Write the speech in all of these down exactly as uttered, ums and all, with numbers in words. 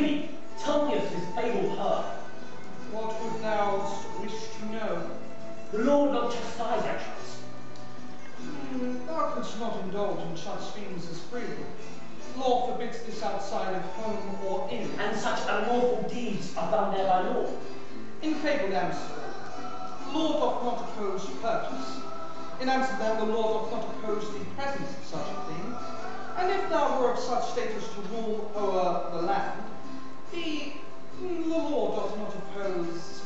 Slay me! Tell me of this fatal hurt. What would thou wish to know? The Lord not chastise, I trust. Mm, thou couldst not indulge in such things as freedom. Law forbids this outside of home or inn. And such unlawful deeds are done there by law. In fabled Amsterdam, the law doth not oppose purchase. In Amsterdam, the law doth not oppose the presence of such a thing. And if thou were of such status to rule o'er the land, the, the law doth not oppose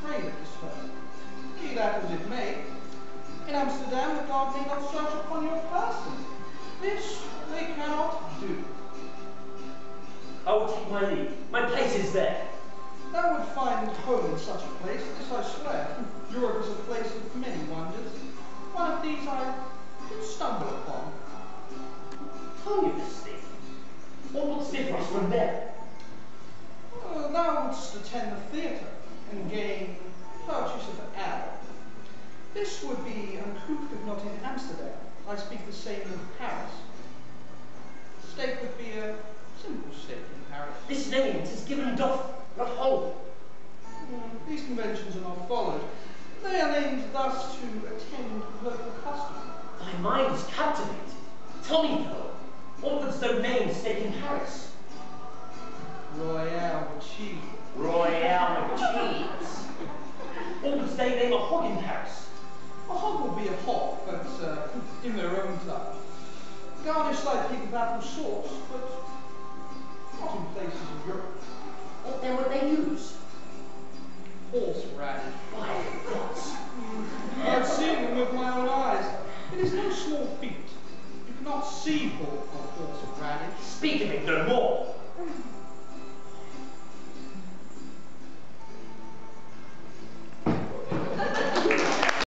trade disturbance. Be that as it may, in Amsterdam the guard may not search upon your person. This they cannot do. I will take my leave. My place is there. Thou would find home in such a place, this I swear. Europe is a place of many wonders. One of these I did stumble upon. Tell me this thing. What would differ us from there? Uh, thou wouldst attend the theatre and gain purchase of an hour. This would be uncouth if not in Amsterdam. I speak the same of Paris. Steak would be a simple steak in Paris. This name is given and doth, not whole. Mm, these conventions are not followed. They are named thus to attend local custom. Thy mind is captivated. Tell me, though, what does thou name steak in Paris? Royale with cheese. Royale with cheese. What would they name a hog in Paris? A hog would be a hog, but uh, in their own time. Garnish thy pig with apple sauce, but not in places of Europe. What then would they use? Horseradish. By gods! I have seen them with my own eyes. It is no small feat. You cannot see pork or horseradish. Speak of it no more.